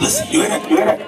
Listen, you in it.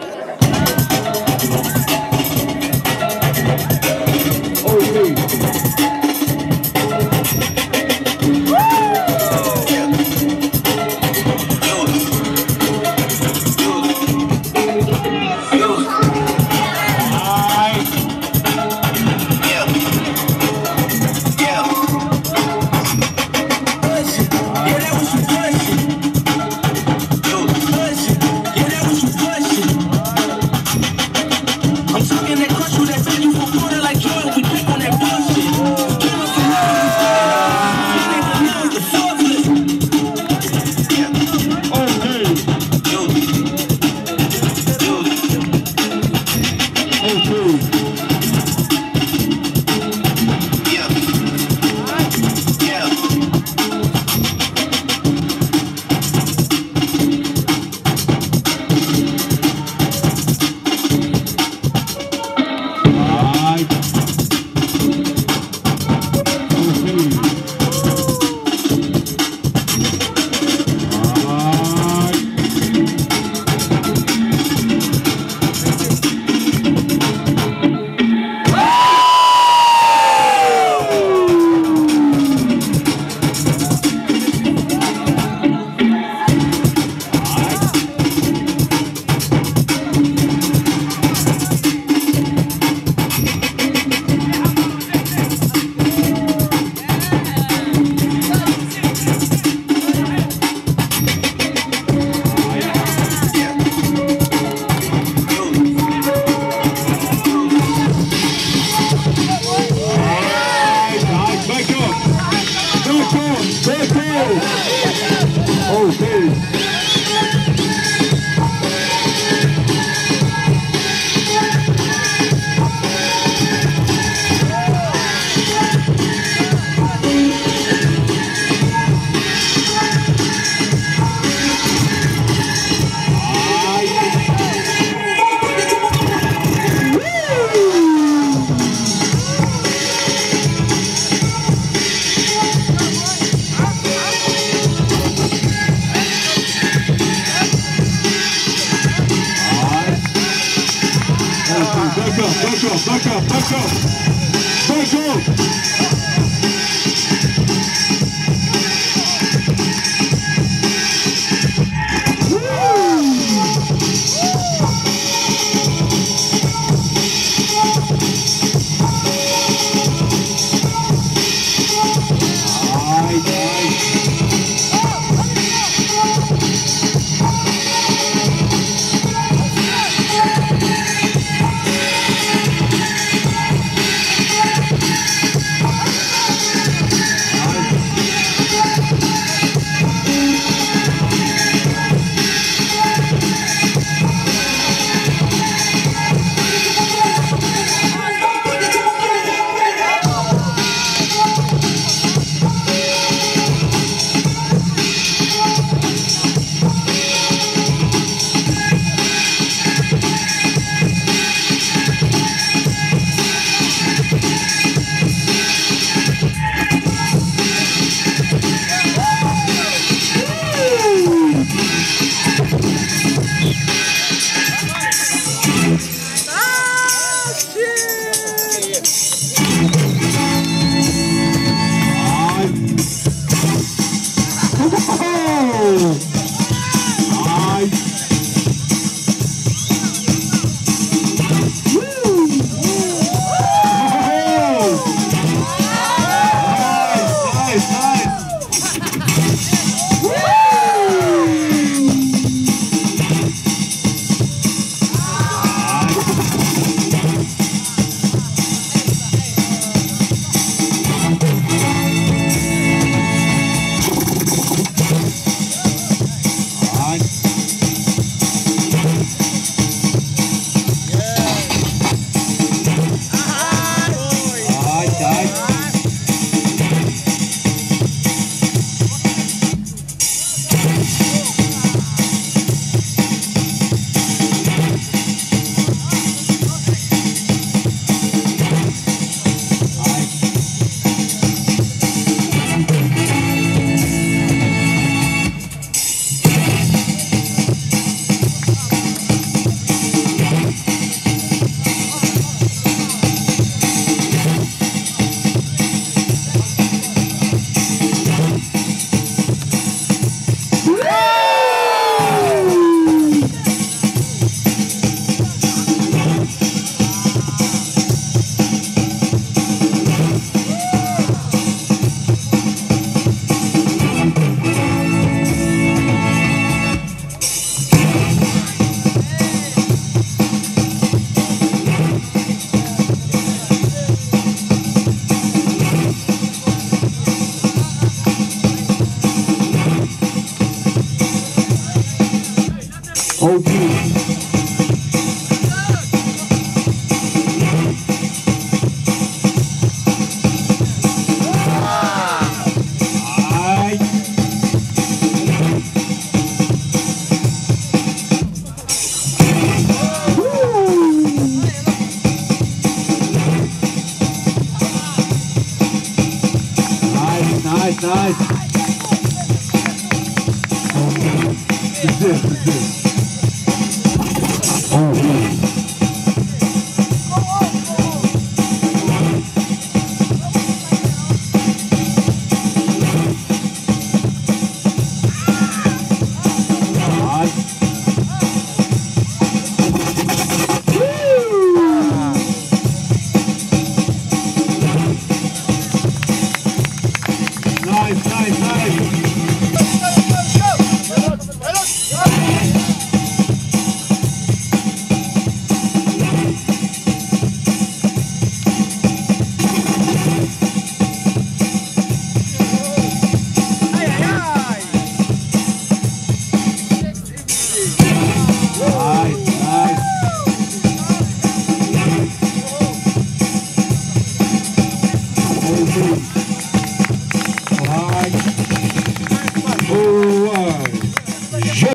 OG. Nice, nice. Thank you.